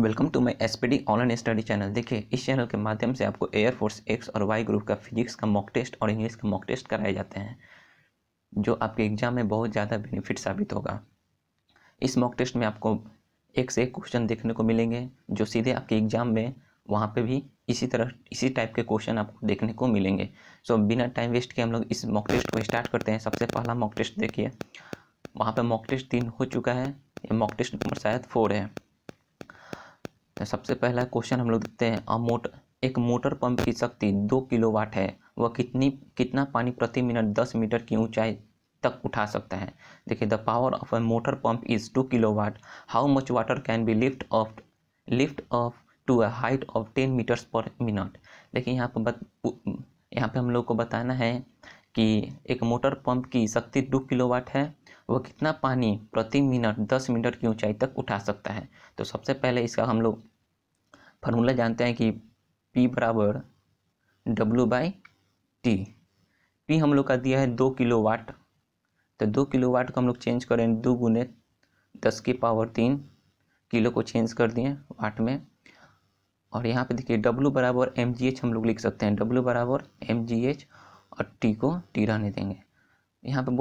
Welcome to my SPD online study channel. देखिए, इस channel के माध्यम से आपको एयरफोर्स X और Y ग्रुप का फिजिक्स का मॉक टेस्ट और इंग्लिश का मॉक टेस्ट कराए जाते हैं, जो आपके एग्जाम में बहुत ज़्यादा बेनिफिट साबित होगा। इस मॉक टेस्ट में आपको एक से एक क्वेश्चन देखने को मिलेंगे, जो सीधे आपके एग्जाम में वहाँ पे भी इसी टाइप के क्वेश्चन आपको देखने को मिलेंगे। सो बिना टाइम वेस्ट किए हम लोग इस मॉक टेस्ट को स्टार्ट करते हैं। सबसे पहला मॉक टेस्ट देखिए, वहाँ पर मॉक टेस्ट 3 हो चुका है, ये मॉक टेस्ट नंबर शायद 4 है। तो सबसे पहला क्वेश्चन हम लोग देखते हैं, एक मोटर पंप की शक्ति 2 किलोवाट है, वह कितना पानी प्रति मिनट 10 मीटर की ऊंचाई तक उठा सकता है। देखिए, the power of a motor pump is 2 kilowatt, how much water can be lift of to a height of 10 meters per minute. देखिए, यहाँ पे हम लोग को बताना है कि एक मोटर पंप की शक्ति 2 किलोवाट है, वह कितना पानी प्रति मिनट 10 मीटर की ऊंचाई तक उठा सकता है। तो सबसे पहले इसका हम लोग फार्मूला जानते हैं कि P = W/T। पी हम लोग का दिया है 2 किलोवाट, तो 2 किलोवाट को हम लोग चेंज करें 2 × 10³ किलो को चेंज कर दिए वाट में। और यहाँ पे देखिए W = mgh हम लोग लिख सकते हैं, W = mgh और T को T रहने देंगे। यहाँ पे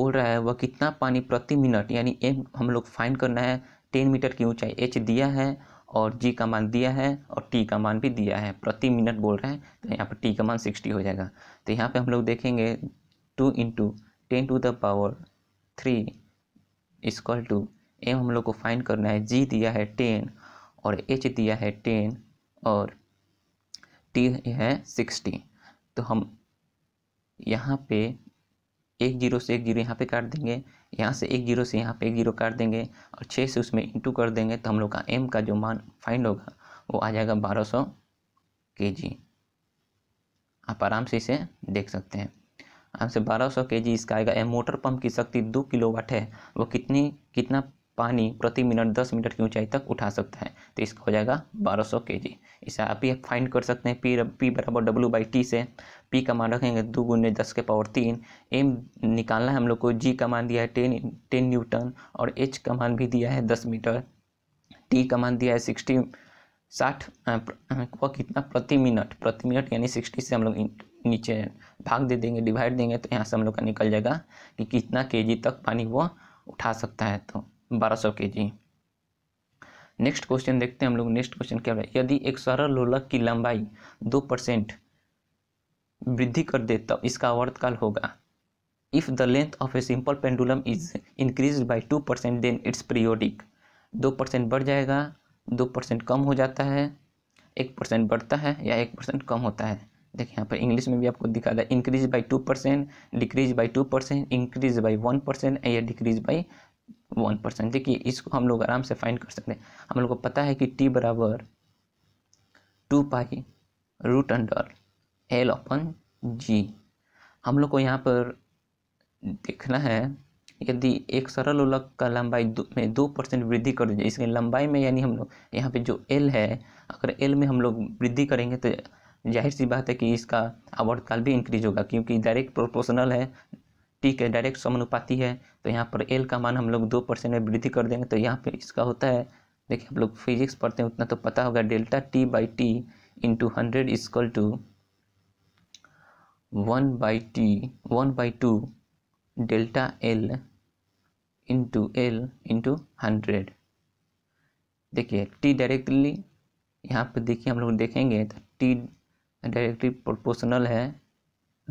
बोल रहा है वह कितना पानी प्रति मिनट, यानी m हम लोग फाइंड करना है 10 मीटर की ऊंचाई। h दिया है और g का मान दिया है और t का मान भी दिया है, प्रति मिनट बोल रहा है, तो यहाँ पर t का मान 60 हो जाएगा। तो यहाँ पे हम लोग देखेंगे 2 × 10³ इक्वल टू m हम लोग को फाइंड करना है, g दिया है 10 और h दिया है 10 और t है 60। तो हम यहाँ पे 10 से 10 यहाँ पे काट देंगे, यहाँ से 10 से यहाँ पे 10 काट देंगे और 6 से उसमें इंटू कर देंगे, तो हम लोग का m का जो मान फाइंड होगा वो आ जाएगा 1200 kg। आप आराम से इसे देख सकते हैं, आराम से 1200 kg इसका आएगा। मोटर पंप की शक्ति 2 किलोवाट है, वो कितना पानी प्रति मिनट 10 मीटर की ऊंचाई तक उठा सकता है, तो इसका हो जाएगा 1200 kg। इसे आप ही फाइंड कर सकते हैं P = W/T से। पी का मान रखेंगे 2 × 10³ एम निकालना है हम लोग को, जी का मान दिया है 10 न्यूटन और एच का मान भी दिया है 10 मीटर, टी का मान दिया है 60। वह कितना प्रति मिनट यानी 60 से हम लोग नीचे भाग दे देंगे, डिवाइड देंगे, तो यहाँ से हम लोग का निकल जाएगा कि कितना केजी तक पानी वह उठा सकता है, तो 1200 kg। नेक्स्ट क्वेश्चन देखते हैं हम लोग, नेक्स्ट क्वेश्चन क्या है, यदि एक सरल लोलक की लंबाई 2% वृद्धि कर दे तब इसका आवर्तकाल होगा। If the length of a simple pendulum is increase by 2% then it's periodic. 2% बढ़ जाएगा, 2% कम हो जाता है, 1% बढ़ता है या 1% कम होता है। देखिए, यहाँ पर इंग्लिश में भी आपको दिखा रहा है, increase by 2%, decrease by 2%, increase by 1% या डिक्रीज बाय 1%। देखिए, इसको हम लोग आराम से फाइंड कर सकते हैं। हम लोग को पता है कि T = 2π√L/G। हम लोग को यहाँ पर देखना है, यदि एक सरल लोलक का लंबाई 2% वृद्धि कर दीजिए, इसके लंबाई में, यानी हम लोग यहाँ पे जो L है, अगर L में हम लोग वृद्धि करेंगे तो जाहिर सी बात है कि इसका आवर्तकाल भी इंक्रीज होगा, क्योंकि डायरेक्ट प्रोपोर्शनल है, टी के डायरेक्ट समानुपाती है। तो यहाँ पर L का मान हम लोग 2% में वृद्धि कर देंगे, तो यहाँ पे इसका होता है, देखिए हम लोग फिजिक्स पढ़ते हैं उतना तो पता होगा, Δt/T = 1/2 Δl × L × 100। देखिए, T डायरेक्टली यहाँ पे देखिए हम लोग देखेंगे तो T डायरेक्टली प्रोपोर्शनल है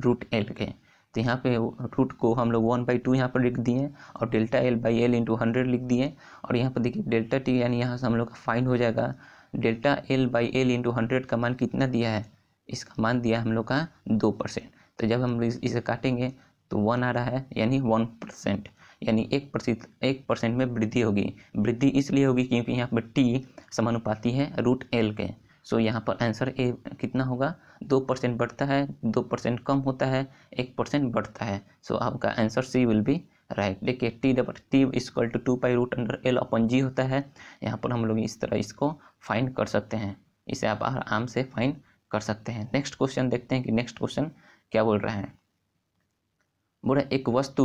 √L के, तो यहाँ पे रूट को हम लोग 1/2 यहाँ पर लिख दिए और Δl/L × 100 लिख दिए। और यहाँ पर देखिए Δt, यानी यहाँ से हम लोग का फाइंड हो जाएगा, Δl/L × 100 का मान कितना दिया है, इसका मान दिया है हम लोग का 2%। तो जब हम लोग इसे काटेंगे तो 1 आ रहा है, यानी 1%, यानी 1% में वृद्धि होगी। वृद्धि इसलिए होगी क्योंकि यहाँ पर टी समानुपाती है √L के। सो यहाँ पर आंसर ए कितना होगा, 2% बढ़ता है, 2% कम होता है, 1% बढ़ता है। सो आपका answer C will be right. देखिए, T = 2π√L/G होता है। यहाँ पर हम लोग इस तरह इसको फाइंड कर सकते हैं, इसे आप आराम से फाइंड कर सकते हैं। नेक्स्ट क्वेश्चन देखते हैं कि नेक्स्ट क्वेश्चन क्या बोल रहा है। बोल रहा है एक वस्तु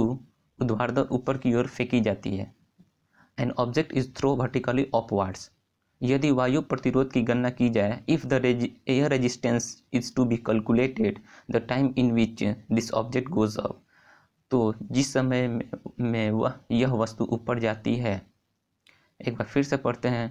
ऊर्ध्वाधर ऊपर की ओर फेंकी जाती है, an object is throw vertically upwards. यदि वायु प्रतिरोध की गणना की जाए, if the air resistance is to be calculated the time in which this object goes up, तो जिस समय में वह यह वस्तु ऊपर जाती है। एक बार फिर से पढ़ते हैं।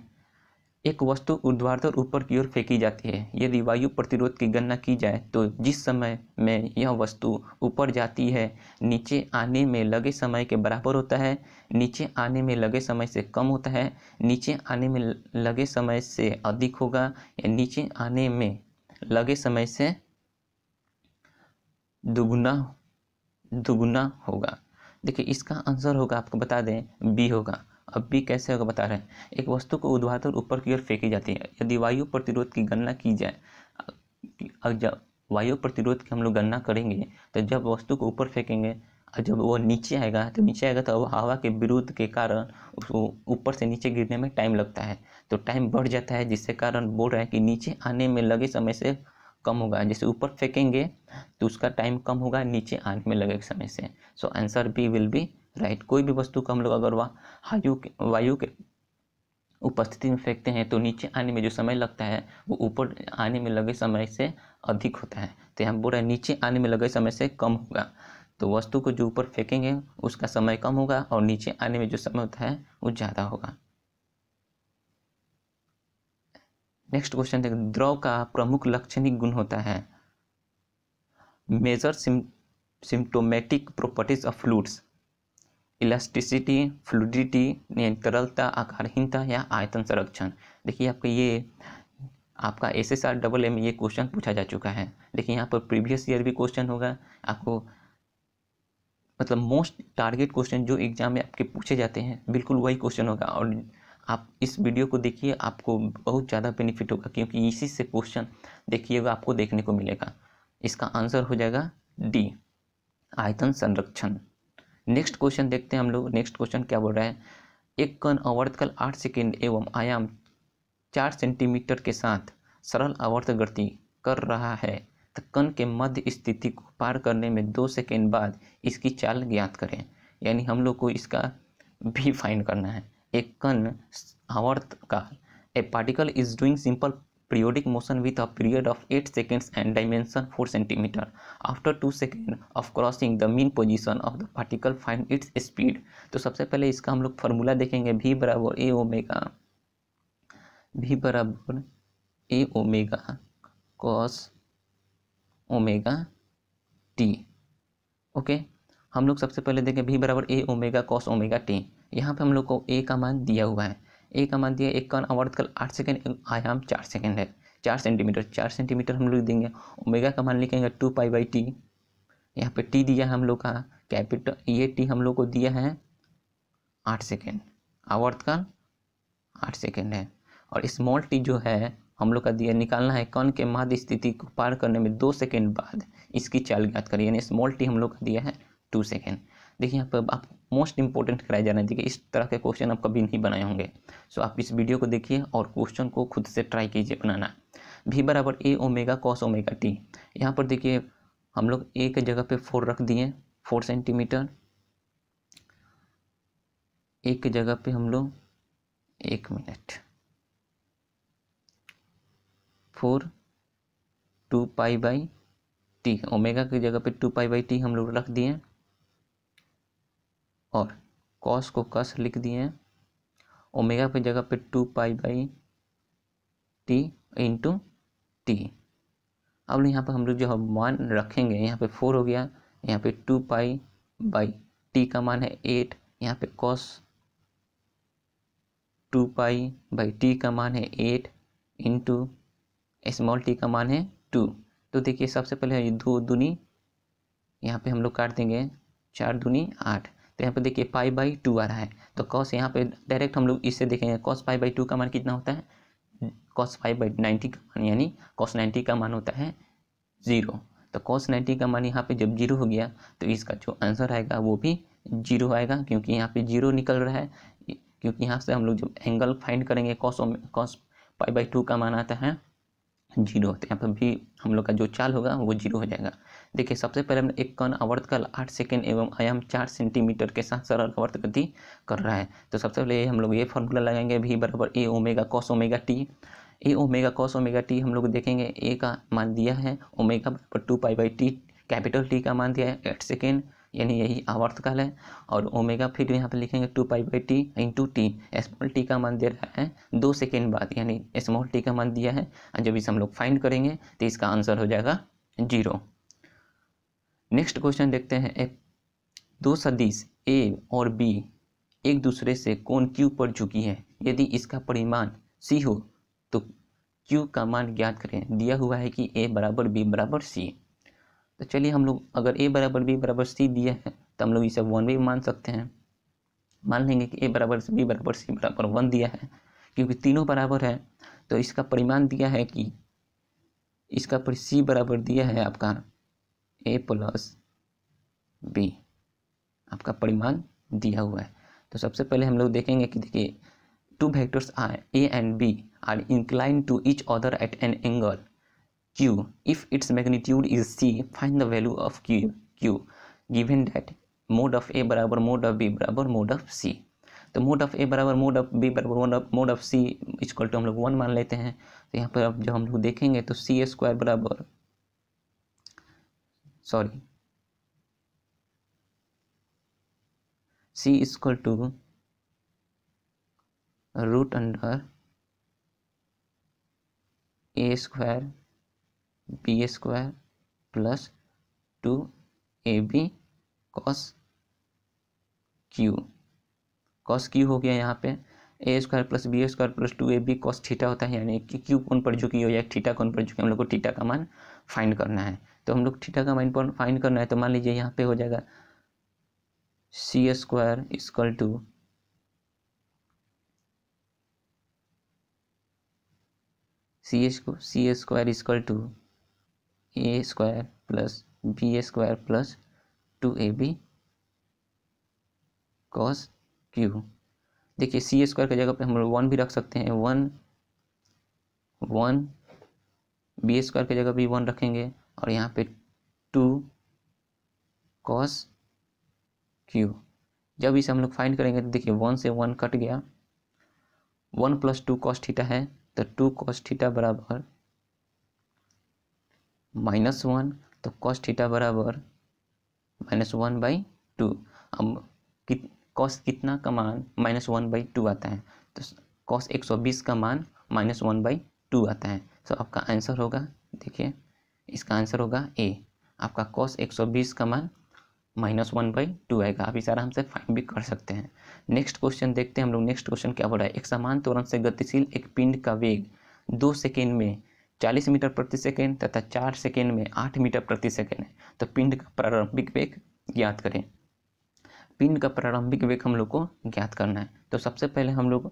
एक वस्तु ऊर्ध्वाधर ऊपर की ओर फेंकी जाती है, यदि वायु प्रतिरोध की गणना की जाए तो जिस समय में यह वस्तु ऊपर जाती है नीचे आने में लगे समय के बराबर होता है, नीचे आने में लगे समय से कम होता है, नीचे आने में लगे समय से अधिक होगा, या नीचे आने में लगे समय से दुगुना होगा। देखिए इसका आंसर होगा, आपको बता दें, बी होगा। अब भी कैसे होगा बता रहे हैं। एक वस्तु को ऊर्ध्वाधर ऊपर की ओर फेंकी जाती है, यदि वायु प्रतिरोध की गणना की जाए, जब वायु प्रतिरोध की हम लोग गणना करेंगे तो जब वस्तु को ऊपर फेंकेंगे और जब वो नीचे आएगा तो वह हवा के विरोध के कारण उसको ऊपर से नीचे गिरने में टाइम लगता है, तो टाइम बढ़ जाता है, जिसके कारण बोल रहे हैं कि नीचे आने में लगे समय से कम होगा। जैसे ऊपर फेंकेंगे तो उसका टाइम कम होगा नीचे आने में लगे समय से। So answer B will be right. कोई भी वस्तु को हम लोग अगर वायु के उपस्थिति में फेंकते हैं तो नीचे आने में जो समय लगता है वो ऊपर आने में लगे समय से अधिक होता है। तो यहाँ बोल रहे हैं नीचे आने में लगे समय से कम होगा, तो वस्तु को जो ऊपर फेंकेंगे उसका समय कम होगा और नीचे आने में जो समय होता है वो ज़्यादा होगा। नेक्स्ट क्वेश्चन देखिए। द्रव का प्रमुख लाक्षणिक गुण होता है major symptomatic properties of fluids, elasticity, fluidity, तरलता, आकारहीनता या आयतन संरक्षण। देखिए आपका SSR AA में ये क्वेश्चन पूछा जा चुका है। देखिए यहाँ पर प्रीवियस ईयर भी क्वेश्चन होगा आपको, मतलब मोस्ट टारगेट क्वेश्चन जो एग्जाम में आपके पूछे जाते हैं बिल्कुल वही क्वेश्चन होगा। और आप इस वीडियो को देखिए, आपको बहुत ज़्यादा बेनिफिट होगा क्योंकि इसी से क्वेश्चन देखिएगा आपको देखने को मिलेगा। इसका आंसर हो जाएगा डी, आयतन संरक्षण। नेक्स्ट क्वेश्चन देखते हैं हम लोग। नेक्स्ट क्वेश्चन क्या बोल रहा है। एक कण आवर्तकाल 8 सेकेंड एवं आयाम 4 सेंटीमीटर के साथ सरल आवर्त गति कर रहा है, तो कण के मध्य स्थिति को पार करने में 2 सेकेंड बाद इसकी चाल ज्ञात करें। यानी हम लोग को इसका भी फाइंड करना है। एक कण आवर्तकाल, a particle is doing simple periodic motion with a period of 8 seconds and dimension 4 cm. After 2 seconds of crossing the mean position of the particle, find its speed. तो सबसे पहले इसका हम लोग फॉर्मूला देखेंगे। v बराबर A omega cos omega T. Okay, हम लोग सबसे पहले देखें v बराबर A omega cos omega T. यहाँ पे हम लोग को ए का मान दिया हुआ है। एक मान दिया, एक कण आवर्तकाल 8 सेकेंड आयाम 4 सेकेंड है, 4 सेंटीमीटर। 4 सेंटीमीटर हम लोग देंगे। ओमेगा का मान लिखेंगे 2π/t। यहाँ पे t दिया है हम लोग का, कैपिटल ये t हम लोग को दिया है 8 सेकेंड, आवर्तकाल 8 सेकेंड है। और स्मॉल t जो है हम लोग का दिया निकालना है, कण के माध्य स्थिति को पार करने में 2 सेकेंड बाद इसकी चाल ज्ञात करिए। यानी स्मॉल टी हम लोग का दिया है 2 सेकेंड। देखिए यहाँ पर आप मोस्ट इंपॉर्टेंट कराया जाना चाहिए। इस तरह के क्वेश्चन आप कभी नहीं बनाए होंगे। सो आप इस वीडियो को देखिए और क्वेश्चन को खुद से ट्राई कीजिए बनाना। v बराबर A omega cos omega T. यहाँ पर देखिए हम लोग ए के जगह पे 4 रख दिए, 4 सेंटीमीटर। ए के जगह पे हम लोग 1 मिनट 4 2π/t, ओमेगा की जगह पे 2π/t हम लोग रख दिए और कॉस को कस लिख दिए। ओमेगा पे जगह पे 2π/t इंटू टी। अब यहाँ पे हम लोग जो मान रखेंगे, यहाँ पे 4 हो गया, यहाँ पे 2π/t का मान है 8, यहाँ पे कॉस 2π/t का मान है 8 इंटू स्मॉल टी का मान है 2। तो देखिए सबसे पहले ये 2 दूनी, यहाँ पे हम लोग काट देंगे, 4 दूनी 8। तो यहाँ पे देखिए π/2 आ रहा है, तो कॉस यहाँ पे डायरेक्ट हम लोग इससे देखेंगे। कॉस π/2 का मान कितना होता है, कॉस π/90 का मान, यानी कॉस 90 का मान होता है 0। तो कॉस 90 का मान यहाँ पे जब 0 हो गया तो इसका जो आंसर आएगा वो भी 0 आएगा, क्योंकि यहाँ पे 0 निकल रहा है, क्योंकि यहाँ से हम लोग जब एंगल फाइंड करेंगे कॉस π/2 का मान आता है जीरो होते हैं, तब भी हम लोग का जो चाल होगा वो जीरो हो जाएगा। देखिए सबसे पहले हमने एक कर्ण आवर्तकाल 8 सेकेंड एवं आयाम 4 सेंटीमीटर के साथ सरल आवर्त गति कर रहा है। तो सबसे पहले हम लोग ये फॉर्मूला लगाएंगे v बराबर A omega cos omega T. A omega cos omega T हम लोग देखेंगे ए का मान दिया है, ओमेगा बराबर 2 pi by T, capital T का मान दिया है 8 सेकेंड यानी यही आवर्तकाल है, और ओमेगा फिर यहाँ पे लिखेंगे 2 pi by T into T, small T का मान दे रहा है 2 सेकेंड बाद यानी स्मॉल टी का मान दिया है। जब इसे हम लोग फाइंड करेंगे तो इसका आंसर हो जाएगा 0। नेक्स्ट क्वेश्चन देखते हैं, एक दो सदिश ए और बी एक दूसरे से कोण क्यू पर झुकी है, यदि इसका परिमाण सी हो तो क्यू का मान ज्ञात करें। दिया हुआ है कि ए बराबर बी बराबर सी। तो चलिए हम लोग अगर a बराबर b बराबर c दिया है तो हम लोग इसे 1 भी मान सकते हैं। मान लेंगे कि a बराबर b बराबर c बराबर 1 दिया है, क्योंकि तीनों बराबर है। तो इसका परिमाण दिया है कि इसका पर c बराबर दिया है आपका a प्लस b, आपका परिमाण दिया हुआ है। तो सबसे पहले हम लोग देखेंगे कि देखिए two vectors are a and b are incline to each other at an angle Q, if its magnitude is C, find the value of Q, given that mode of A बराबर mode of B बराबर mode of C। तो mode of A बराबर mode of B बराबर mode of C equal to हम लोग 1 मान लेते हैं। तो यहाँ पर अब जब हम लोग देखेंगे तो सी स्क्वायर बराबर C equal to root under A square B square plus 2ab cos Q. Cos Q हो गया यहाँ पे A square plus B square plus 2ab cos theta होता है, यानी कि क्यू कोण पर झुकी हो या थीटा कोण पर झुकी, हम लोग को थीटा का मान फाइंड करना है। तो हम लोग थीटा का मान पर फाइंड करना है तो मान लीजिए यहाँ पे हो जाएगा C square equal to C square equal to A square plus B square plus 2ab cos Q. देखिए सी स्क्वायर की जगह पे हम लोग 1 भी रख सकते हैं, 1 बी स्क्वायर की जगह भी 1 रखेंगे और यहाँ पे 2 कॉस क्यू। जब इसे हम लोग फाइंड करेंगे तो देखिए 1 से 1 कट गया, 1 प्लस 2 कॉस थीटा है तो 2 कॉस थीटा बराबर -1, तो कॉस थीटा बराबर -1/2। अब कॉस कितना का मान -1/2 आता है, तो कॉस 120 का मान -1/2 आता है। तो आपका आंसर होगा, देखिए इसका आंसर होगा ए, आपका कॉस 120 का मान -1/2 आएगा। आप इस आराम से फाइंड भी कर सकते हैं। नेक्स्ट क्वेश्चन देखते हैं हम लोग। नेक्स्ट क्वेश्चन क्या बोल रहा है, एक समान त्वरण से गतिशील एक पिंड का वेग 2 सेकेंड में 40 मीटर प्रति सेकेंड तथा 4 सेकेंड में 8 मीटर प्रति सेकेंड है, तो पिंड का प्रारंभिक वेग ज्ञात करें। पिंड का प्रारंभिक वेग हम लोग को ज्ञात करना है। तो सबसे पहले हम लोग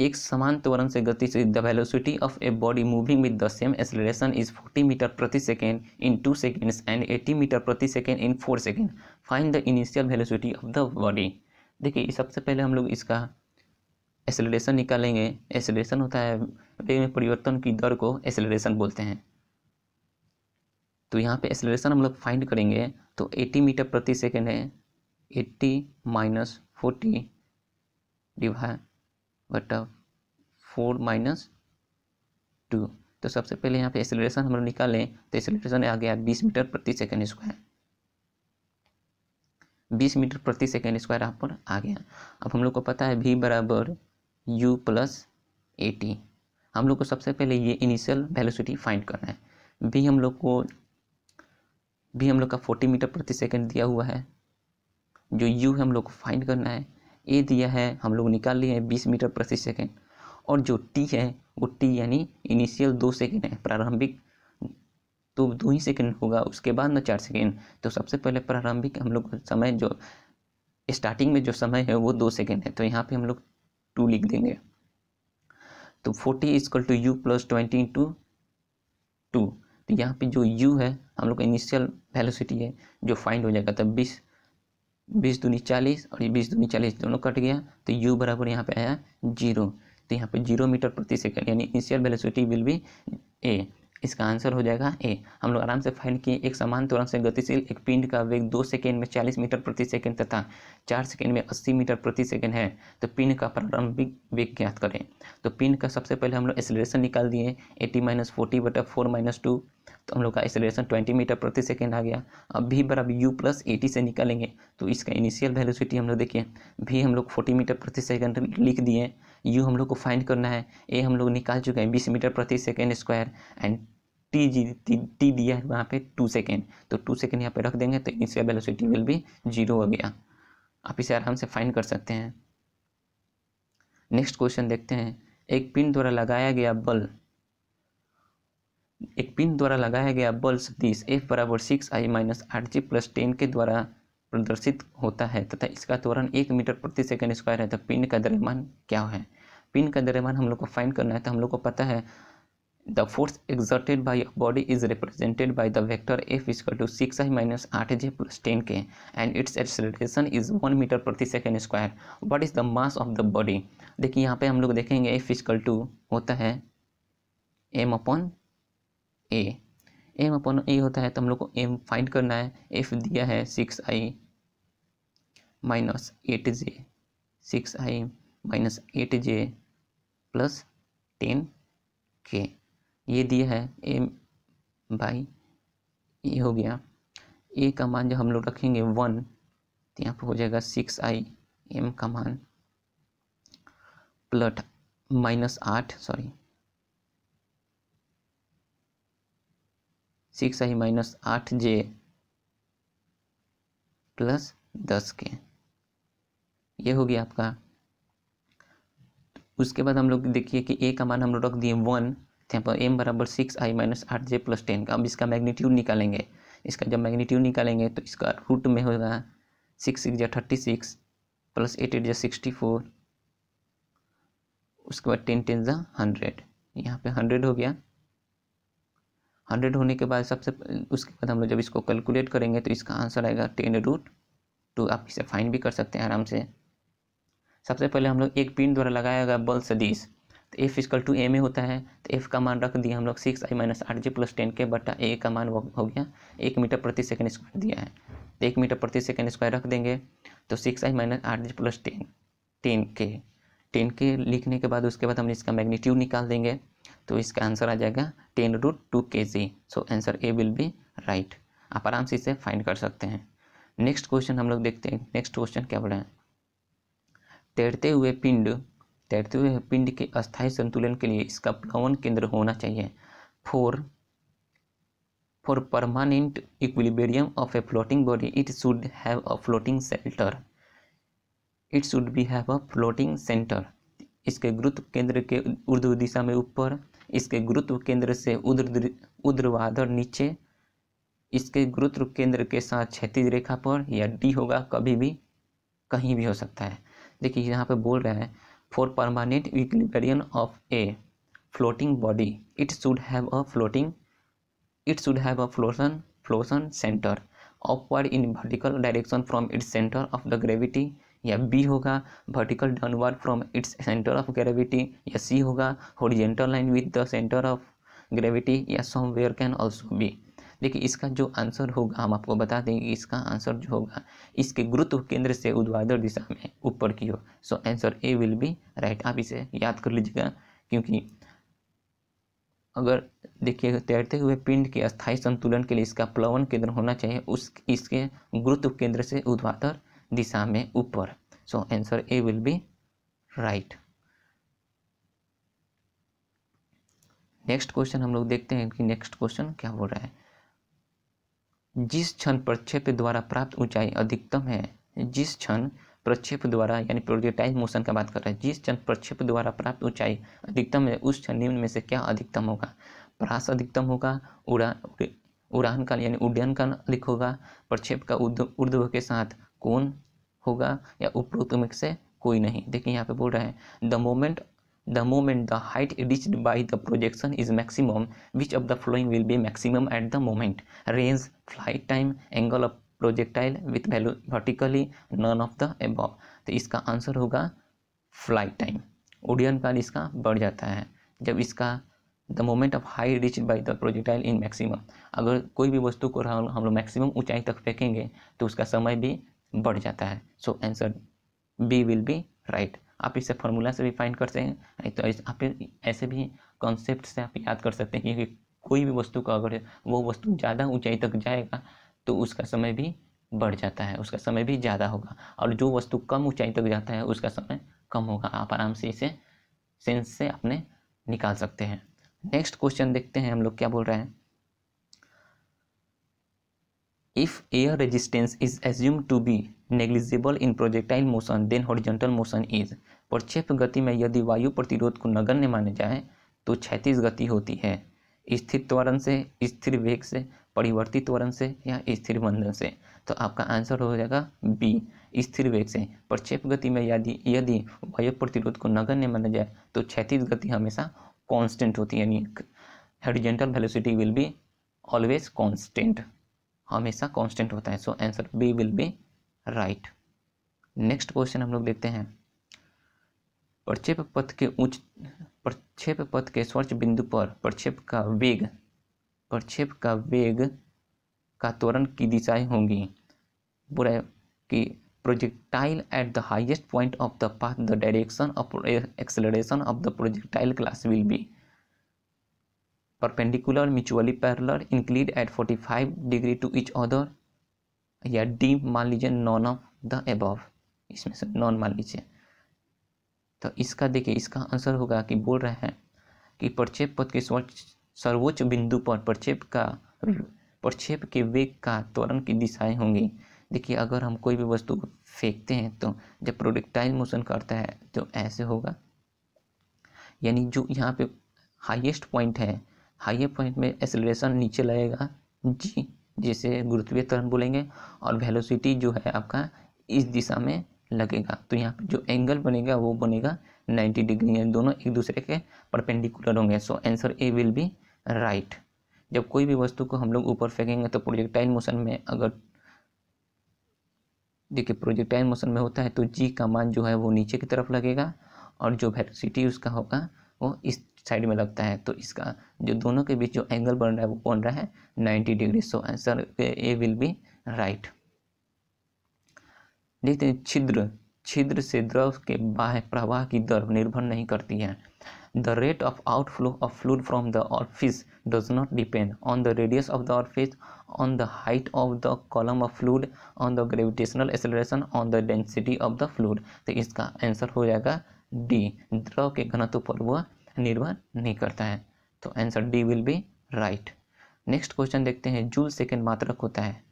एक समान त्वरण से गतिशील the velocity of a body moving with the same acceleration is 40 meter प्रति second in 2 seconds and 80 meter प्रति second in 4 second, find the initial velocity of the body. देखिए सबसे पहले हम लोग इसका एक्सेलरेशन निकालेंगे। एक्सेलरेशन होता है वेग में परिवर्तन की दर को एक्सेलरेशन बोलते हैं। तो यहाँ पे एक्सेलरेशन हम लोग फाइंड करेंगे तो 80 मीटर प्रति सेकेंड है, 80 माइनस 40 डिवाइड बटा 4 माइनस 2। तो सबसे पहले यहाँ पे एक्सेलरेशन हम लोग निकालें तो एक्सेलरेशन आ गया 20 मीटर प्रति सेकेंड स्क्वायर, 20 मीटर प्रति सेकेंड स्क्वायर यहाँ पर आ गया। अब हम लोग को पता है v बराबर u प्लस 80। हम लोग को सबसे पहले ये इनिशियल वेलोसिटी फाइंड करना है। v हम लोग का 40 मीटर प्रति सेकेंड दिया हुआ है, जो u हम लोग को फाइंड करना है। ए दिया है हम लोग निकाल लिए हैं 20 मीटर प्रति सेकेंड, और जो टी है वो टी यानी इनिशियल 2 सेकेंड है, प्रारंभिक तो 2 ही सेकेंड होगा, उसके बाद ना 4 सेकेंड। तो सबसे पहले प्रारंभिक हम लोग समय जो स्टार्टिंग में जो समय है वो 2 सेकेंड है, तो यहाँ पे हम लोग 2 लिख देंगे। तो 40 equal to U plus 20 into 2, तो यहाँ पर जो यू है हम लोग इनिशियल वेलोसिटी है जो फाइंड हो जाएगा। तो 20 दूनी 40 और 20 दूनी 40 दोनों कट गया, तो u बराबर यहाँ पे आया 0। तो यहाँ पे 0 मीटर प्रति सेकेंड यानी initial velocity will be A. इसका आंसर हो जाएगा ए। हम लोग आराम से फाइंड किए एक समान त्वरण से गतिशील एक पिंड का वेग 2 सेकेंड में 40 मीटर प्रति सेकेंड तथा 4 सेकेंड में 80 मीटर प्रति सेकेंड है, तो पिंड का प्रारंभिक वेग ज्ञात करें। तो पिंड का सबसे पहले हम लोग एक्सेलरेशन निकाल दिए 80 - 40/4 - 2, तो हम लोग का एक्सेलरेशन 20 मीटर प्रति सेकेंड आ गया। अब भी बराबर यू प्लस 80 से निकालेंगे तो इसका इनिशियल वेलोसिटी हम लोग देखिए भी हम लोग 40 मीटर प्रति सेकेंड लिख दिए। यू हम लोग को फाइंड करना है, ए हम लोग निकाल चुके हैं 20 मीटर प्रति सेकेंड स्क्वायर एंड टी दिया है वहाँ पे 2 सेकेंड, तो 2 सेकेंड यहाँ पे रख देंगे तो इनिशियल वेलोसिटी विल भी 0 हो गया। आप इसे आराम से फाइंड कर सकते हैं। नेक्स्ट क्वेश्चन देखते हैं। एक पिन द्वारा लगाया गया बल सदिश F = 6i - 8j + 10 के द्वारा प्रदर्शित होता है तथा इसका त्वरण 1 मीटर प्रति सेकेंड स्क्वायर है, तो पिन का द्रव्यमान क्या है? पिन का द्रव्यमान हम लोग को फाइंड करना है, तो हम लोग को पता है the force exerted by a body is represented by the vector F = 6i - 8j + 10 K and its acceleration is 1 meter प्रति second square. What is the mass of the body? देखिए यहाँ पे हम लोग देखेंगे F = होता है m अपॉन ए होता है, तो हम लोग को m फाइंड करना है। f दिया है 6i - 8j 6i - 8j + 10k, ये दिया है m बाई ए हो गया। a का मान जब हम लोग रखेंगे 1 तो यहाँ पर हो जाएगा 6i m का मान प्लस -6i - 8j + 10k, ये हो गया आपका। उसके बाद हम लोग देखिए कि a का मान हम लोग रख दिए 1, यहाँ पर m बराबर 6i - 8j + 10 का। अब इसका मैग्नीट्यूड निकालेंगे। इसका जब मैग्नीट्यूड निकालेंगे तो इसका रूट में होगा 6 × 36 + 8 × 64, उसके बाद 10 × 100, यहाँ पे 100 हो गया। 100 होने के बाद सबसे उसके बाद हम लोग जब इसको कैलकुलेट करेंगे तो इसका आंसर आएगा 10√2। आप इसे फाइंड भी कर सकते हैं आराम से। सबसे पहले हम लोग एक पिंड द्वारा लगाया गया बल सदिश तो F = ma होता है, तो f का मान रख दिया हम लोग 6i - 8j + 10 के बटा a का मान हो गया 1 मीटर प्रति सेकेंड स्क्वायर दिया है, तो 1 मीटर प्रति सेकेंड स्क्वायर रख देंगे तो 6i - 8j + 10 के लिखने के बाद उसके बाद हम इसका मैग्नीट्यूड निकाल देंगे तो इसका आंसर आ जाएगा 10√2 kg। So answer A will be right. आप आराम से इसे फाइंड कर सकते हैं। नेक्स्ट क्वेश्चन हम लोग देखते हैं। नेक्स्ट क्वेश्चन क्या बोला है? तैरते हुए पिंड के अस्थायी संतुलन के लिए इसका प्लवन केंद्र होना चाहिए। For permanent equilibrium of a floating body it should have a floating centre. इसके गुरुत्व केंद्र के ऊर्ध्व दिशा में ऊपर, इसके गुरुत्व केंद्र से ऊर्ध्वाधर नीचे, इसके गुरुत्व केंद्र के साथ क्षैतिज रेखा पर, या डी होगा कभी भी कहीं भी हो सकता है। देखिए यहाँ पे बोल रहा है for permanent equilibrium of a floating body it should have a flotation centre upward in vertical direction from its centre of the gravity, या बी होगा vertical downward from its centre of gravity, या C होगा horizontal line with the centre of gravity, या somewhere can also be. देखिए इसका जो answer होगा हम आपको बता देंगे। इसका आंसर जो होगा इसके गुरुत्व केंद्र से ऊर्ध्वाधर दिशा में ऊपर की हो। So answer A will be right. आप इसे याद कर लीजिएगा क्योंकि अगर देखिए तैरते हुए पिंड के अस्थायी संतुलन के लिए इसका प्लवन केंद्र होना चाहिए इसके गुरुत्व केंद्र से ऊर्ध्वाधर दिशा में ऊपर। So answer A will be right. Next question हम लोग देखते हैं कि नेक्स्ट क्वेश्चन क्या बोल रहा है। जिस क्षण प्रक्षेप द्वारा प्राप्त ऊंचाई अधिकतम है उस क्षण निम्न में से क्या अधिकतम होगा? प्रकाश अधिकतम होगा, उड़ान काल यानी उड्डयन काल अधिक होगा, प्रक्षेप का ऊर्ध्व के साथ कौन होगा, या उपरोक्त में से कोई नहीं। देखिए यहाँ पे बोल रहा है the moment the height reached by the projection is maximum, which of the following will be maximum at the moment, range, flight time, angle of projectile with value vertically, none of the above. तो इसका answer होगा flight time. उड्डयन काल इसका बढ़ जाता है जब इसका the moment of high rich by the projectile in maximum, अगर कोई भी वस्तु को हम लोग मैक्सिमम ऊंचाई तक फेंकेंगे तो उसका समय भी बढ़ जाता है। So answer B will be right. आप इसे फॉर्मूला से भी फाइंड कर सकते हैं, तो आप ऐसे भी कॉन्सेप्ट से आप याद कर सकते हैं कि कोई भी वस्तु का अगर वो वस्तु ज़्यादा ऊंचाई तक जाएगा तो उसका समय भी बढ़ जाता है, उसका समय भी ज़्यादा होगा, और जो वस्तु कम ऊंचाई तक जाता है उसका समय कम होगा। आप आराम से इसे सेंस से अपने निकाल सकते हैं। नेक्स्ट क्वेश्चन देखते हैं हम लोग क्या बोल रहे हैं। If air resistance is assumed to be negligible in projectile motion then horizontal motion is, प्रक्षेप गति में यदि वायु प्रतिरोध को नगण्य माना जाए तो क्षैतिज गति होती है, स्थिर त्वरण से, स्थिर वेग से, परिवर्तित त्वरण से, या स्थिर मंदन से। तो आपका आंसर हो जाएगा बी, स्थिर वेग से। प्रक्षेप गति में यदि वायु प्रतिरोध को नगण्य माना जाए तो क्षैतिज गति हमेशा कांस्टेंट होती है, यानी horizontal velocity will be always constant, हमेशा कांस्टेंट होता है। So answer B will be right. Next question हम लोग देखते हैं। प्रक्षेप पथ के स्वर्च बिंदु पर प्रक्षेप का वेग का त्वरण की दिशाएं होंगी। बोला कि projectile at the highest point of the path the direction of acceleration of the projectile class will be perpendicular, mutually parallel, inclined at 45 degree to each other, या डी मान लीजिए नॉन ऑफ द एबव, इसमें से non मान लीजिए। तो इसका देखिए इसका आंसर होगा कि बोल रहे हैं कि प्रक्षेप पथ के सर्वोच्च बिंदु पर प्रक्षेप के वेग का त्वरण की दिशाएं होंगी। देखिए अगर हम कोई भी वस्तु फेंकते हैं तो जब प्रोजेक्टाइल मोशन करता है तो ऐसे होगा, यानी जो यहाँ पे हाईएस्ट पॉइंट है, हाइए पॉइंट में एक्सेलरेशन नीचे लगेगा जी, जैसे गुरुत्वीय त्वरण बोलेंगे, और वेलोसिटी जो है आपका इस दिशा में लगेगा। तो यहाँ पे जो एंगल बनेगा वो बनेगा 90 डिग्री है, दोनों एक दूसरे के परपेंडिकुलर होंगे। So answer A will be right. जब कोई भी वस्तु को हम लोग ऊपर फेंकेंगे तो प्रोजेक्टाइल मोशन में, अगर देखिए प्रोजेक्टाइल मोशन में होता है तो जी का मान जो है वो नीचे की तरफ लगेगा, और जो वेलोसिटी उसका होगा वो इस साइड में लगता है। तो इसका जो दोनों के बीच जो एंगल बन रहा है वो बन रहा है 90 degree. So answer A will be right. देखते हैं छिद्र से द्रव के बाह्य प्रवाह की दर निर्भर नहीं करती है। The rate of outflow of fluid from the orifice does not depend on the radius of the orifice, on the height of the column of fluid, on the gravitational acceleration, on the density of the fluid. तो इसका answer हो जाएगा D, द्रव के घनत्व पर वह निर्भर नहीं करता है। तो answer D will be right. Next question देखते हैं। जूल सेकेंड मात्रक होता है,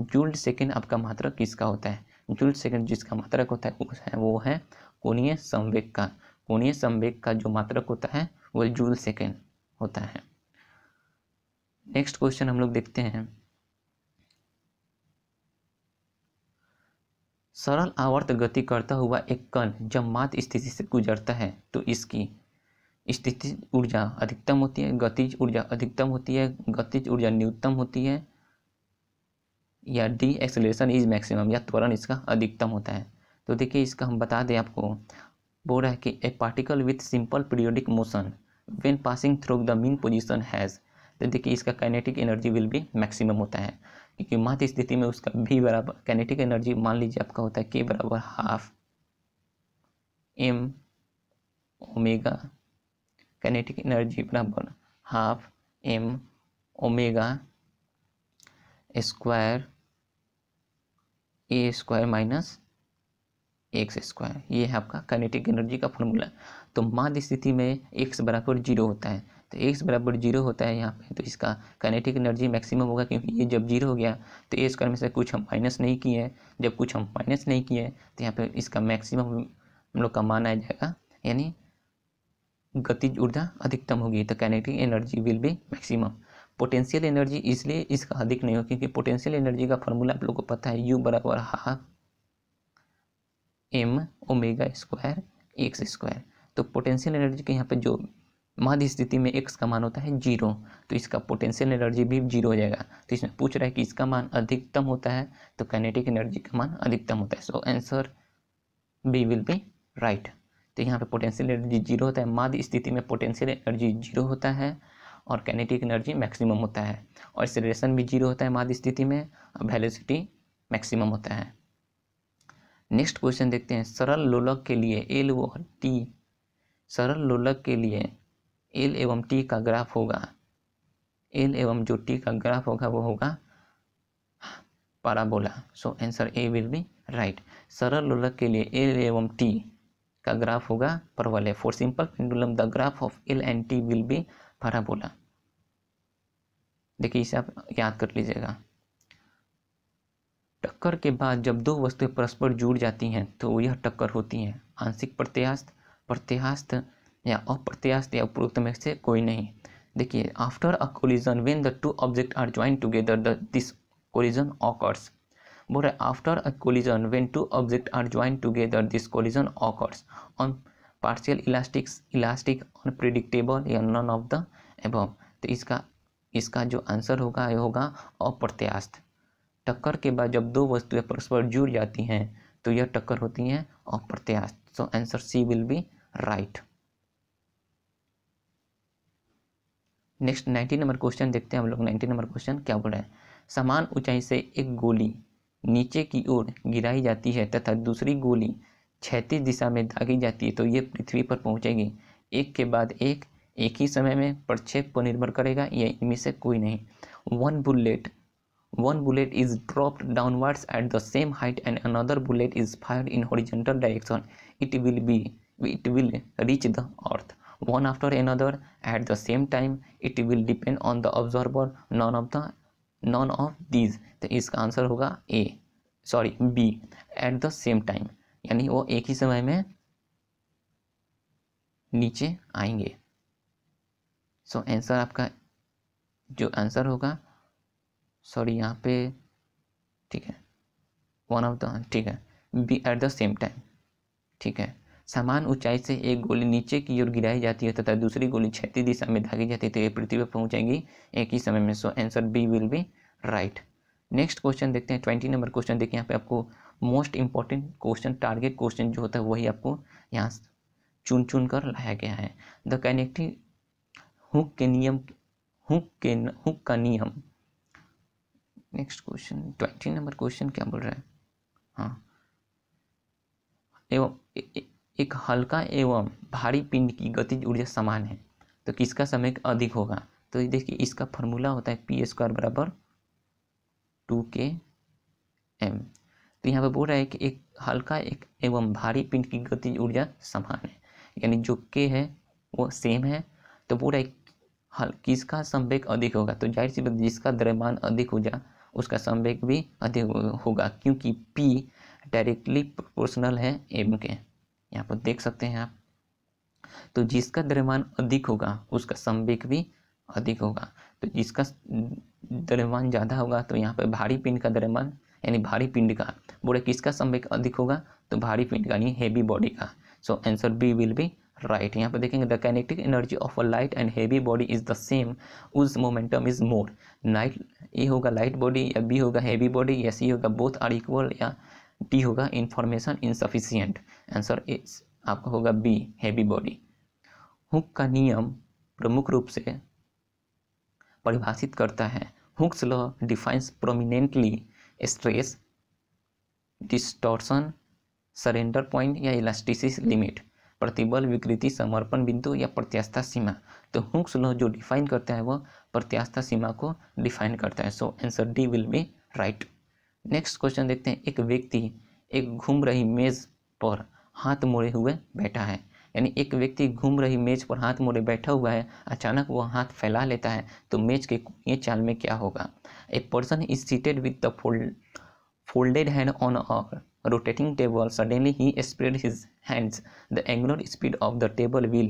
जूल सेकेंड आपका मात्रक किसका होता है? जूल सेकंड जिसका मात्रक होता है वो है कोणीय संवेग का। कोणीय संवेग का जो मात्रक होता है वो जूल सेकंड होता है। नेक्स्ट क्वेश्चन हम लोग देखते हैं। सरल आवर्त गति करता हुआ एक कण जब मात स्थिति से गुजरता है तो इसकी स्थितिज ऊर्जा अधिकतम होती है, गतिज ऊर्जा अधिकतम होती है, गतिज ऊर्जा न्यूनतम होती है, या डी एक्सेलरेशन इज मैक्सिमम, या त्वरण इसका अधिकतम होता है। तो देखिए इसका हम बता दें आपको, बोल रहा है कि a particle with simple periodic motion when passing through the mean position has, तो देखिए इसका kinetic energy will be maximum होता है, क्योंकि मात स्थिति में उसका भी बराबर काइनेटिक एनर्जी मान लीजिए आपका होता है के बराबर half M omega, kinetic energy बराबर हाफ एम ओमेगा स्क्वायर ए स्क्वायर माइनस एक्स स्क्वायर, ये है आपका काइनेटिक एनर्जी का फॉर्मूला। तो मात स्थिति में एक्स बराबर 0 होता है, तो एक्स बराबर 0 होता है यहाँ पे, तो इसका काइनेटिक एनर्जी मैक्सिमम होगा, क्योंकि ये जब 0 हो गया तो ए स्क्वायर में से कुछ हम माइनस नहीं किए, जब कुछ हम माइनस नहीं किए तो यहाँ पे इसका मैक्सिमम हम लोग का मान आ जाएगा, यानी गतिज ऊर्जा अधिकतम होगी, तो kinetic energy will be maximum. Potential energy इसलिए इसका अधिक नहीं हो क्योंकि पोटेंशियल एनर्जी का फॉर्मूला आप लोगों को पता है, यू बराबर half M omega square x square. तो पोटेंशियल एनर्जी के यहाँ पे जो माध्य स्थिति में एक्स का मान होता है 0, तो इसका पोटेंशियल एनर्जी भी 0 हो जाएगा। तो इसमें पूछ रहा है कि इसका मान अधिकतम होता है, तो काइनेटिक एनर्जी का मान अधिकतम होता है। So answer B will be right. तो यहाँ पे पोटेंशियल एनर्जी जीरो होता है। माध्य स्थिति में पोटेंशियल एनर्जी जीरो होता है और काइनेटिक एनर्जी मैक्सिमम होता है, और एक्सेलरेशन भी जीरो होता है माध्य स्थिति में, और वेलोसिटी मैक्सिमम होता है। नेक्स्ट क्वेश्चन देखते हैं, सरल लोलक के लिए एल एवं टी, सरल लोलक के लिए एल एवं टी का ग्राफ होगा, एल एवं जो टी का ग्राफ होगा वो होगा parabola. So answer A will be right. सरल लोलक के लिए एल एवं टी का ग्राफ होगा परवलय। For simple pendulum the graph of L and T will be parabola. देखिए इसे आप याद कर लीजिएगा। टक्कर के बाद जब दो वस्तुएं परस्पर जुड़ जाती हैं तो यह टक्कर होती है। आंशिक प्रत्यास्थ, प्रत्यास्थ या अप्रत्यास्थ या उपरोक्त में से कोई नहीं। देखिए, after a collision when the two object are join together this collision occurs. बोल रहा है after a collision when two object are join together this collision occurs on partial elastic unpredictable या नन ऑफ द एबव। तो इसका जो answer होगा ये होगा अप्रत्यास्थ। टक्कर के बाद जब दो वस्तुएं परस्पर जुड़ जाती हैं तो यह टक्कर होती है अप्रत्यास्थ। So answer C will be right. Next 19 number question देखते हैं हम लोग। 19 नंबर क्वेश्चन क्या बोल रहा है, समान ऊंचाई से एक गोली नीचे की ओर गिराई जाती है तथा दूसरी गोली क्षैतिज दिशा में दागी जाती है तो ये पृथ्वी पर पहुंचेगी। एक के बाद एक ही समय में प्रक्षेप पर निर्भर करेगा या इनमें से कोई नहीं। One bullet is dropped downwards at the same height and another bullet is fired in horizontal direction. It will reach the earth one after another at the same time. It will depend on the observer. None of these. तो इसका answer होगा B at the same time, यानी वो एक ही समय में नीचे आएंगे। सो आंसर आपका जो आंसर होगा यहाँ पे ठीक है वन ऑफ द ठीक है B at the same time. ठीक है, समान ऊंचाई से एक गोली नीचे की ओर गिराई जाती है तथा दूसरी गोली क्षैतिज दिशा में दागी जाती है तो ये पृथ्वी पर पहुंचेंगी एक ही समय में। So answer B will be right. Next question देखते हैं 20 नंबर क्वेश्चन। देखिए यहाँ पे आपको most important question, target question जो होता है वही आपको यहाँ चुन कर लाया गया है। द काइनेटिक हुक का नियम। नेक्स्ट क्वेश्चन 20 नंबर क्वेश्चन क्या बोल रहा है, हाँ, एवं एक हल्का एवं भारी पिंड की गतिज ऊर्जा समान है तो किसका समय अधिक होगा। तो देखिए इसका फॉर्मूला होता है P² = 2km। तो यहाँ पे बोल रहा है कि एक हल्का एक एवं भारी पिंड की गतिज ऊर्जा समान है, यानी जो k है वो सेम है। तो बोल रहा है किसका संवेग अधिक होगा, तो जाहिर सी बात जिसका द्रव्यमान अधिक हो जाए उसका संवेग भी अधिक होगा, क्योंकि P डायरेक्टली प्रोपोर्शनल है m के। यहाँ पर देख सकते हैं आप, तो जिसका द्रव्यमान अधिक होगा उसका संवेग भी अधिक होगा। तो जिसका द्रव्यमान ज़्यादा होगा, तो यहाँ पर भारी पिंड का द्रव्यमान यानी भारी पिंड का बोले किसका संवेग अधिक होगा, तो भारी पिंड का यानी हेवी बॉडी का। So answer B will be right. यहाँ पर देखेंगे the kinetic energy of a light and heavy body is the same whose momentum is more. Light A होगा लाइट बॉडी या बी होगा हेवी बॉडी या C होगा both are equal या D होगा इन्फॉर्मेशन इनसफिशियंट। आंसर इज आपका होगा B heavy body. Hook का नियम प्रमुख रूप से परिभाषित करता है। Hooke's law defines prominently stress, distortion, surrender point या इलास्टिसिटी लिमिट, प्रतिबल, विकृति, समर्पण बिंदु या प्रत्यास्था सीमा। तो हुक्स लॉ जो डिफाइन करता है वह प्रत्यास्था सीमा को डिफाइन करता है। So answer D will be right. Next question देखते हैं, एक व्यक्ति एक घूम रही मेज पर हाथ मोड़े हुए बैठा है, यानी एक व्यक्ति घूम रही मेज पर हाथ मोड़े बैठा हुआ है, अचानक वह हाथ फैला लेता है तो मेज के कोने चाल में क्या होगा। A person is seated with the folded hand on a rotating table. Suddenly he spreads his hands. The angular speed of the table will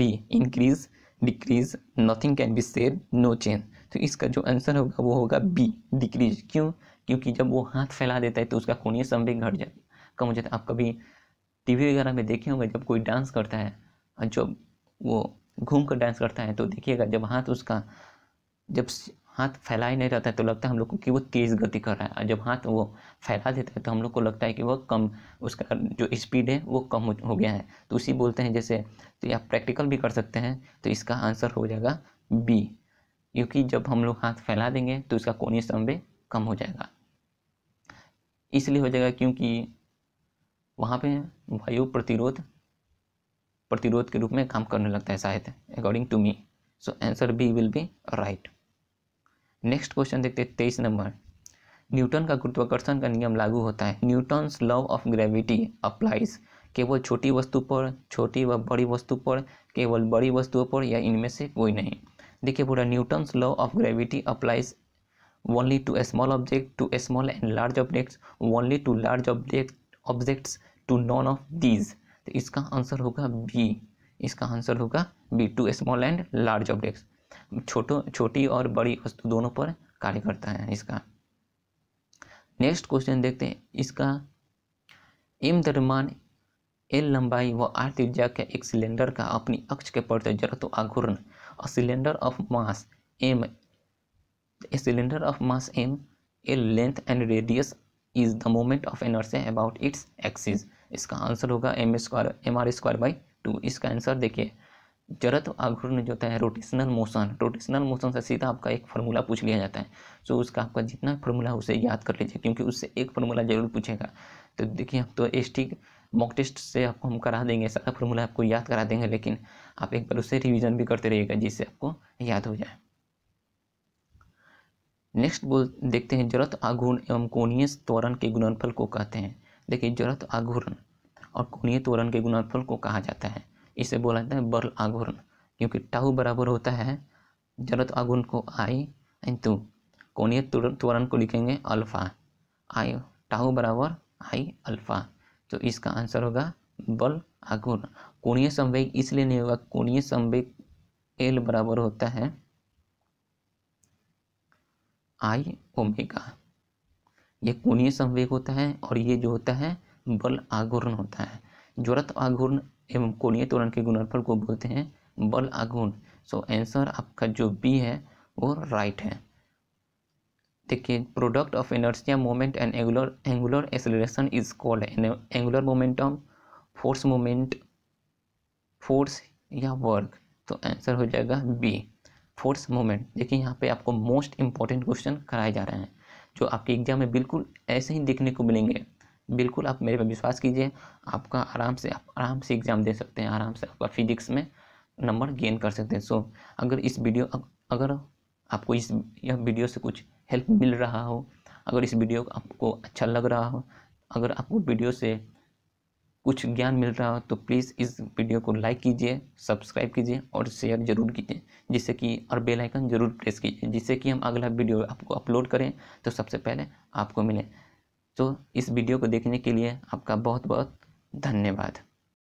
be increase, decrease. Nothing can be said. No change. तो इसका जो answer होगा वो होगा B decrease। क्यों? क्योंकि जब वो हाथ फैला देता है तो उसका कोणीय संवेग घट जाता है, कम हो जाता है। आप कभी टीवी वगैरह में देखे होंगे जब कोई डांस करता है और जब वो घूम कर डांस करता है तो देखिएगा जब हाथ फैलाए नहीं रहता है तो लगता है हम लोग को कि वो तेज़ गति कर रहा है, और जब हाथ वो फैला देता है तो हम लोग को लगता है कि वो कम, उसका जो स्पीड है वो कम हो गया है, तो उसी बोलते हैं जैसे। तो आप प्रैक्टिकल भी कर सकते हैं, तो इसका आंसर हो जाएगा बी, क्योंकि जब हम लोग हाथ फैला देंगे तो उसका कोणीय संवेग कम हो जाएगा। इसलिए हो जाएगा क्योंकि वहाँ पे वायु प्रतिरोध के रूप में काम करने लगता है शायद, according to me. So answer B will be right. Next question देखते हैं 23 नंबर। न्यूटन का गुरुत्वाकर्षण का नियम लागू होता है। Newton's law of gravity applies केवल छोटी वस्तु पर, छोटी व बड़ी वस्तु पर, केवल बड़ी वस्तुओं पर, या इनमें से कोई नहीं। देखिए पूरा, Newton's law of gravity applies only to small object, to small and large objects, only to large objects, to none of these. तो इसका आंसर होगा बी, इसका आंसर होगा B, to small and large objects, छोटी और बड़ी वस्तु दोनों पर कार्य करता है इसका। नेक्स्ट क्वेश्चन देखते हैं इसका। एम दरमान, एल लंबाई व आर त्रिज्या के एक सिलेंडर का अपनी अक्ष के पर जड़त्व आघूर्ण, और cylinder of mass M, cylinder of mass M, L length and radius is the moment of inertia about its axis. इसका आंसर होगा mr² / 2। इसका आंसर देखिए, जड़त्व आघूर्ण जो होता है रोटेशनल मोशन, रोटेशनल मोशन से सीधा आपका एक फार्मूला पूछ लिया जाता है। सो उसका आपका जितना फार्मूला उसे याद कर लीजिए, क्योंकि उससे एक फार्मूला जरूर पूछेगा। तो देखिए, हम तो ST मॉक टेस्ट से आपको हम करा देंगे, सारा फार्मूला आपको याद करा देंगे, लेकिन आप एक बार उससे रिविजन भी करते रहिएगा जिससे आपको याद हो जाए। नेक्स्ट देखते हैं, जड़त्व आघूर्ण एवं कोणीय त्वरण के गुणनफल को कहते हैं। देखिए, जड़त्व आघूर्ण और कोणीय त्वरण के गुणनफल को कहा जाता है, इसे बोला जाता है बल आघूर्ण, क्योंकि टाउ बराबर होता है जड़त्व आघूर्ण को आई एंड टू, कोणीय त्वरण को लिखेंगे अल्फा, आई टाउ बराबर आई अल्फा। तो इसका आंसर होगा बल आघूर्ण। कोणीय संवेग इसलिए नहीं होगा, कोणीय संवेग एल बराबर होता है आई ओमेगा, ये कोणीय संवेग होता है, और ये जो होता है बल आघूर्ण होता है। जड़त्व आघूर्ण एवं कोणीय त्वरण के गुणनफल को बोलते हैं बल आघूर्ण। सो आंसर आपका जो बी है वो राइट है। देखिए, product of inertia moment and angular acceleration is called angular momentum, force moment, force या वर्क। तो आंसर हो जाएगा बी, फोर्स मोमेंट। देखिए, यहाँ पे आपको मोस्ट इंपॉर्टेंट क्वेश्चन कराए जा रहे हैं, जो आपके एग्जाम में बिल्कुल ऐसे ही देखने को मिलेंगे। बिल्कुल आप मेरे पर विश्वास कीजिए, आपका आराम से एग्ज़ाम दे सकते हैं, आराम से आपका फिजिक्स में नंबर गेन कर सकते हैं। सो अगर आपको इस यह वीडियो से कुछ हेल्प मिल रहा हो, अगर इस वीडियो आपको अच्छा लग रहा हो, अगर आपको वीडियो से कुछ ज्ञान मिल रहा हो, तो प्लीज़ इस वीडियो को लाइक कीजिए, सब्सक्राइब कीजिए और शेयर जरूर कीजिए, जिससे कि, और बेल आइकन जरूर प्रेस कीजिए, जिससे कि हम अगला वीडियो आपको अपलोड करें तो सबसे पहले आपको मिले। तो इस वीडियो को देखने के लिए आपका बहुत बहुत धन्यवाद।